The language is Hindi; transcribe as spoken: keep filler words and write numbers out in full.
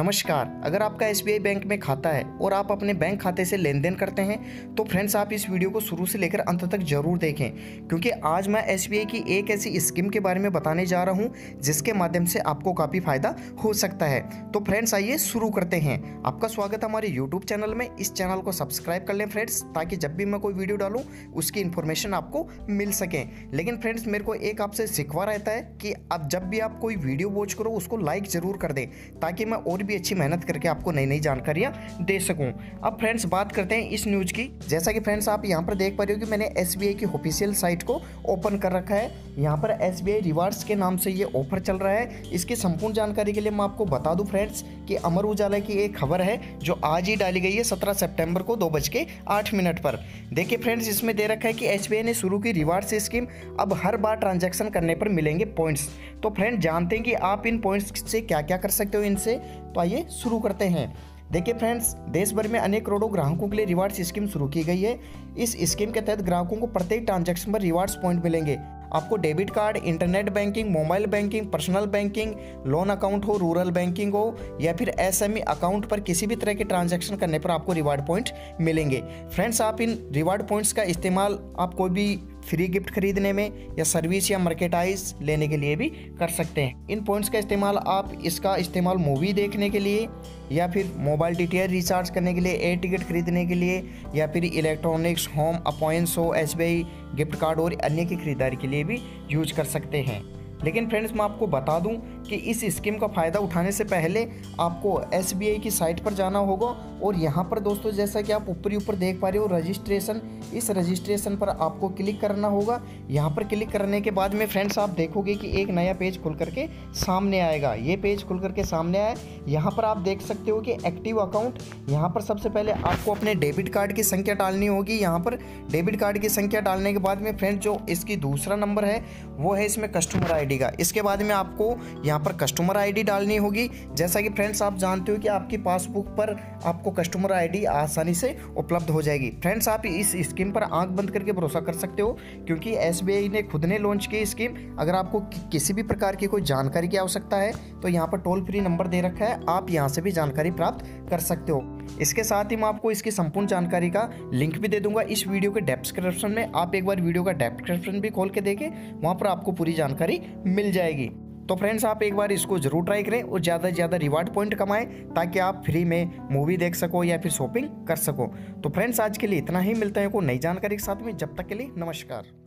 नमस्कार, अगर आपका एस बी आई बैंक में खाता है और आप अपने बैंक खाते से लेन देन करते हैं तो फ्रेंड्स आप इस वीडियो को शुरू से लेकर अंत तक जरूर देखें, क्योंकि आज मैं एस बी आई की एक ऐसी स्कीम के बारे में बताने जा रहा हूं जिसके माध्यम से आपको काफ़ी फ़ायदा हो सकता है। तो फ्रेंड्स आइए शुरू करते हैं। आपका स्वागत है हमारे यूट्यूब चैनल में। इस चैनल को सब्सक्राइब कर लें फ्रेंड्स, ताकि जब भी मैं कोई वीडियो डालूँ उसकी इन्फॉर्मेशन आपको मिल सके। लेकिन फ्रेंड्स मेरे को एक आपसे शिकवा रहता है कि अब जब भी आप कोई वीडियो वॉच करो उसको लाइक ज़रूर कर दें, ताकि मैं और भी अच्छी मेहनत करके आपको नई नई जानकारियां दे सकूं। अब फ्रेंड्स बात करते हैं इस न्यूज़ की। जैसा कि फ्रेंड्स आप यहां पर देख पा रहे हो कि मैंने एस बी आई की ऑफिशियल साइट को ओपन कर रखा है। यहां पर एस बी आई रिवार्ड्स के नाम से ये ऑफर चल रहा है। इसकी संपूर्ण जानकारी के लिए मैं आपको बता दूं फ्रेंड्स कि अमर उजाला की एक खबर है जो आज ही डाली गई है सत्रह सेप्टेम्बर को दो बज के आठ मिनट पर। देखिए फ्रेंड्स इसमें दे रखा है कि एस बी आई ने शुरू की रिवार्ड्स स्कीम, अब हर बार ट्रांजैक्शन करने पर मिलेंगे पॉइंट्स। तो फ्रेंड जानते हैं कि आप इन पॉइंट्स से क्या क्या कर सकते हो इनसे, तो आइए शुरू करते हैं। देखिए फ्रेंड्स देश भर में अनेक करोड़ों ग्राहकों के लिए रिवार्ड्स स्कीम शुरू की गई है। इस स्कीम के तहत ग्राहकों को प्रत्येक ट्रांजैक्शन पर रिवार्ड्स पॉइंट मिलेंगे। आपको debit card, internet banking, mobile banking, personal banking, loan account हो, रूरल बैंकिंग हो या फिर एस एम ई अकाउंट पर किसी भी तरह के ट्रांजैक्शन करने पर आपको रिवार्ड पॉइंट मिलेंगे। फ्रेंड्स आप इन रिवार्ड पॉइंट्स का इस्तेमाल आप कोई भी फ्री गिफ्ट खरीदने में या सर्विस या मर्केटाइज लेने के लिए भी कर सकते हैं। इन पॉइंट्स का इस्तेमाल आप इसका इस्तेमाल मूवी देखने के लिए या फिर mobile D T H recharge करने के लिए, एयर टिकट खरीदने के लिए या फिर इलेक्ट्रॉनिक्स, होम अप्लायंस हो, S B I gift card और अन्य की खरीदारी के लिए भी यूज कर सकते हैं। लेकिन फ्रेंड्स मैं आपको बता दूं कि इस स्कीम का फ़ायदा उठाने से पहले आपको एस बी आई की साइट पर जाना होगा और यहाँ पर दोस्तों जैसा कि आप ऊपर ऊपर देख पा रहे हो रजिस्ट्रेशन, इस रजिस्ट्रेशन पर आपको क्लिक करना होगा। यहाँ पर क्लिक करने के बाद में फ्रेंड्स आप देखोगे कि एक नया पेज खुल करके सामने आएगा। ये पेज खुल करके सामने आया, यहाँ पर आप देख सकते हो कि एक्टिव अकाउंट। यहाँ पर सबसे पहले आपको अपने डेबिट कार्ड की संख्या डालनी होगी। यहाँ पर डेबिट कार्ड की संख्या डालने के बाद में फ्रेंड्स जो इसकी दूसरा नंबर है वो है इसमें कस्टमर आई डी का। इसके बाद में आपको यहाँ पर कस्टमर आईडी डालनी होगी। जैसा कि फ्रेंड्स आप जानते हो कि आपकी पासबुक पर आपको कस्टमर आईडी आसानी से उपलब्ध हो जाएगी। फ्रेंड्स आप इस स्कीम पर आंख बंद करके भरोसा कर सकते हो, क्योंकि एस बी आई ने खुद ने लॉन्च की स्कीम। अगर आपको कि किसी भी प्रकार की कोई जानकारी की आवश्यकता है तो यहाँ पर टोल फ्री नंबर दे रखा है, आप यहाँ से भी जानकारी प्राप्त कर सकते हो। इसके साथ ही मैं आपको इसकी संपूर्ण जानकारी का लिंक भी दे दूंगा इस वीडियो के डिस्क्रिप्शन में। आप एक बार वीडियो का डिस्क्रिप्शन भी खोल के देखें, वहाँ पर आपको पूरी जानकारी मिल जाएगी। तो फ्रेंड्स आप एक बार इसको जरूर ट्राई करें और ज़्यादा से ज़्यादा रिवार्ड पॉइंट कमाएं, ताकि आप फ्री में मूवी देख सको या फिर शॉपिंग कर सको। तो फ्रेंड्स आज के लिए इतना ही, मिलते हैं को नई जानकारी के साथ में। जब तक के लिए नमस्कार।